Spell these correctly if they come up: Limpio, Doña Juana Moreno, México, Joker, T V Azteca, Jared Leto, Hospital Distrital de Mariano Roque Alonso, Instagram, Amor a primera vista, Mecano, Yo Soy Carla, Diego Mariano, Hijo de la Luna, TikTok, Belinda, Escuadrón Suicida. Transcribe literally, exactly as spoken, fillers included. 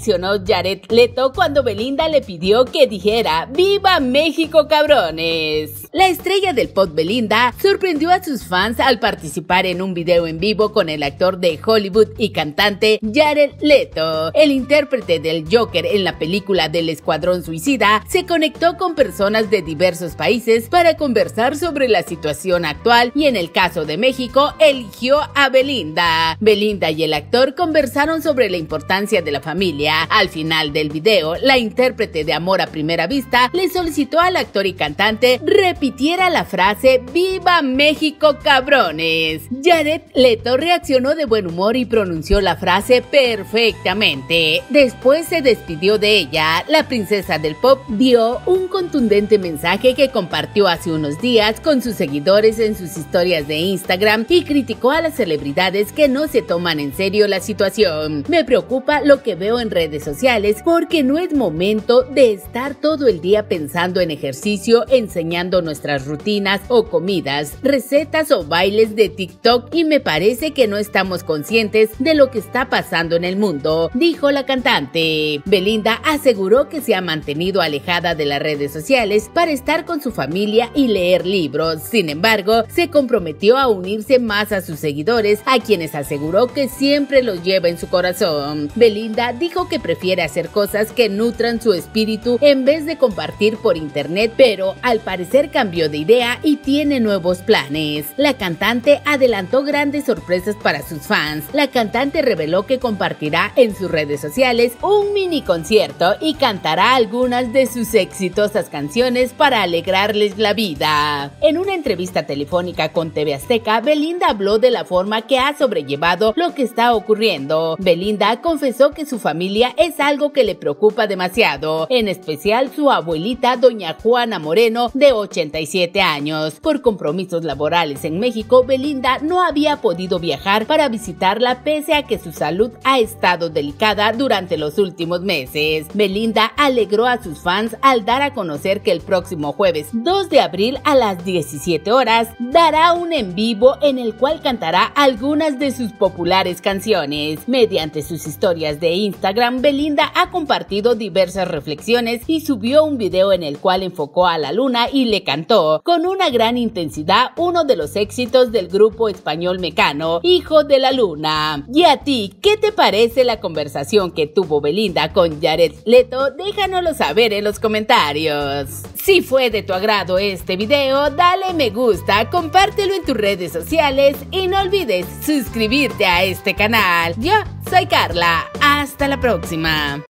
reaccionó Jared Leto cuando Belinda le pidió que dijera ¡Viva México, cabrones! La estrella del pop Belinda sorprendió a sus fans al participar en un video en vivo con el actor de Hollywood y cantante Jared Leto. El intérprete del Joker en la película del Escuadrón Suicida se conectó con personas de diversos países para conversar sobre la situación actual y en el caso de México eligió a Belinda. Belinda y el actor conversaron sobre la importancia de la familia. Al final del video, la intérprete de Amor a Primera Vista le solicitó al actor y cantante repitiera la frase ¡Viva México, cabrones! Jared Leto reaccionó de buen humor y pronunció la frase perfectamente. Después se despidió de ella. La princesa del pop dio un contundente mensaje que compartió hace unos días con sus seguidores en sus historias de Instagram y criticó a las celebridades que no se toman en serio la situación. Me preocupa lo que veo en redes sociales porque no es momento de estar todo el día pensando en ejercicio, enseñando nuestras rutinas o comidas, recetas o bailes de TikTok y me parece que no estamos conscientes de lo que está pasando en el mundo, dijo la cantante. Belinda aseguró que se ha mantenido alejada de las redes sociales para estar con su familia y leer libros. Sin embargo, se comprometió a unirse más a sus seguidores, a quienes aseguró que siempre los lleva en su corazón. Belinda dijo que prefiere hacer cosas que nutran su espíritu en vez de compartir por internet, pero al parecer cambió de idea y tiene nuevos planes. La cantante adelantó grandes sorpresas para sus fans. La cantante reveló que compartirá en sus redes sociales un mini concierto y cantará algunas de sus exitosas canciones para alegrarles la vida. En una entrevista telefónica con T V Azteca, Belinda habló de la forma que ha sobrellevado lo que está ocurriendo. Belinda confesó que su familia es algo que le preocupa demasiado, en especial su abuelita Doña Juana Moreno de ochenta y siete años. Por compromisos laborales en México, Belinda no había podido viajar para visitarla pese a que su salud ha estado delicada durante los últimos meses. Belinda alegró a sus fans al dar a conocer que el próximo jueves dos de abril a las diecisiete horas dará un en vivo en el cual cantará algunas de sus populares canciones. Mediante sus historias de Instagram, Belinda ha compartido diversas reflexiones y subió un video en el cual enfocó a la luna y le cantó con una gran intensidad uno de los éxitos del grupo español Mecano, Hijo de la Luna. ¿Y a ti qué te parece la conversación que tuvo Belinda con Jared Leto? Déjanoslo saber en los comentarios. Si fue de tu agrado este video, dale me gusta, compártelo en tus redes sociales y no olvides suscribirte a este canal. Yo soy Carla, hasta la próxima.